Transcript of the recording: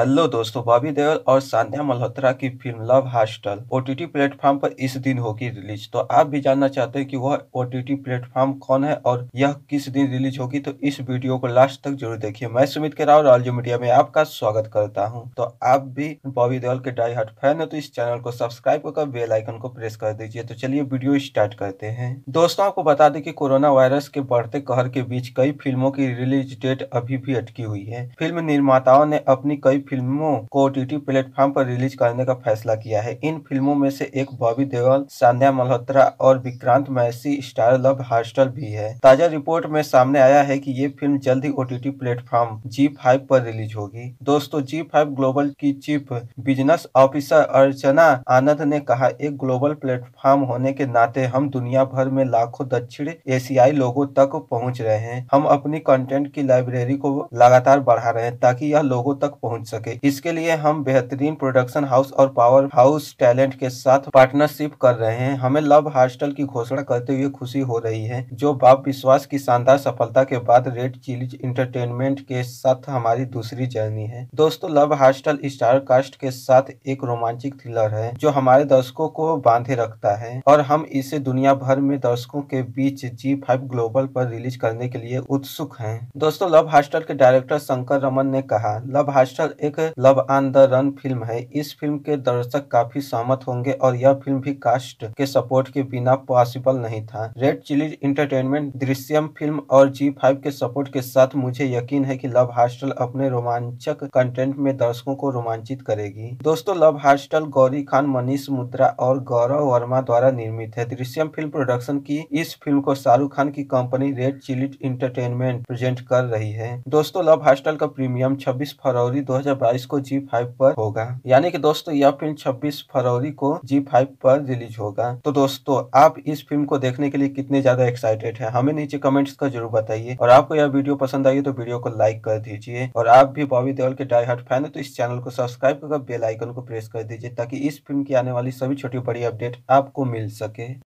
Hello दोस्तों, बॉबी देओल और सान्या मल्होत्रा की film love hostel OTT platform पर इस दिन होगी रिलीज। तो आप भी जानना चाहते हैं कि वह ओटीटी प्लेटफॉर्म कौन है और यह किस दिन रिलीज होगी, तो इस वीडियो को लास्ट तक जरूर देखिए। मैं सुमित के राव रावल जी मीडिया में आपका स्वागत करता हूं। तो आप भी बॉबी देओल के डाई हार्ट फैन है तो इस चैनल को सब्सक्राइब कर बेल आइकन को प्रेस कर दीजिए। तो चलिए वीडियो स्टार्ट करते हैं। दोस्तों, आपको बता दें कि कोरोना वायरस के बढ़ते कहर के बीच कई फिल्मों की रिलीज डेट अभी भी अटकी हुई है। फिल्म निर्माताओं ने अपनी कई फिल्मों को ओटीटी प्लेटफॉर्म पर रिलीज करने का फैसला किया है। इन फिल्मों में से एक बॉबी देओल, सान्या मल्होत्रा और Vikrant Massey star love hostel भी है। ताजा रिपोर्ट में सामने आया है कि ये फिल्म जल्द ही ओटीटी प्लेटफॉर्म ZEE5 पर रिलीज होगी। दोस्तों, ZEE5 ग्लोबल की chief business officer Archana Anand ने कहा, एक ग्लोबल प्लेटफॉर्म होने के नाते हम दुनिया भर में लाखों दक्षिण एशियाई लोगों तक पहुँच रहे हैं। हम अपनी कंटेंट की लाइब्रेरी को लगातार बढ़ा रहे हैं ताकि यह लोगों तक पहुंच सके। इसके लिए हम बेहतरीन प्रोडक्शन हाउस और पावर हाउस टैलेंट के साथ पार्टनरशिप कर रहे हैं। हमें लव हॉस्टल की घोषणा करते हुए खुशी हो रही है, जो बाप विश्वास की शानदार सफलता के बाद रेड चिलीज एंटरटेनमेंट के साथ हमारी दूसरी जर्नी है। दोस्तों, लव हॉस्टल स्टार कास्ट के साथ एक रोमांचिक थ्रिलर है जो हमारे दर्शकों को बांधे रखता है और हम इसे दुनिया भर में दर्शकों के बीच ZEE5 ग्लोबल पर रिलीज करने के लिए उत्सुक है। दोस्तों, लव हॉस्टल के डायरेक्टर शंकर रमन ने कहा, लव हॉस्टल एक love on the run film है। इस फिल्म के दर्शक काफी सहमत होंगे और यह फिल्म भी कास्ट के सपोर्ट के बिना पॉसिबल नहीं था। Red chillies entertainment, Drishyam film और ZEE5 के सपोर्ट के साथ मुझे यकीन है कि लव हॉस्टल अपने रोमांचक कंटेंट में दर्शकों को रोमांचित करेगी। दोस्तों, लव हॉस्टल गौरी खान, मनीष मुंद्रा और गौरव वर्मा द्वारा निर्मित है। दृश्यम फिल्म प्रोडक्शन की इस फिल्म को शाहरुख खान की company red chillies entertainment present कर रही है। दोस्तों, लव हॉस्टल का प्रीमियम 26 फरवरी 2022 को ZEE5 पर होगा, यानी कि दोस्तों यह फिल्म 26 फरवरी को ZEE5 पर रिलीज होगा। तो दोस्तों, आप इस फिल्म को देखने के लिए कितने ज्यादा एक्साइटेड हैं, हमें नीचे कमेंट्स का जरूर बताइए। और आपको यह वीडियो पसंद आई तो वीडियो को लाइक कर दीजिए। और आप भी बॉबी देओल के डाई हार्ट फैन है तो इस चैनल को सब्सक्राइब करके बेल आइकन को प्रेस कर दीजिए ताकि इस फिल्म की आने वाली सभी छोटी बड़ी अपडेट आपको मिल सके।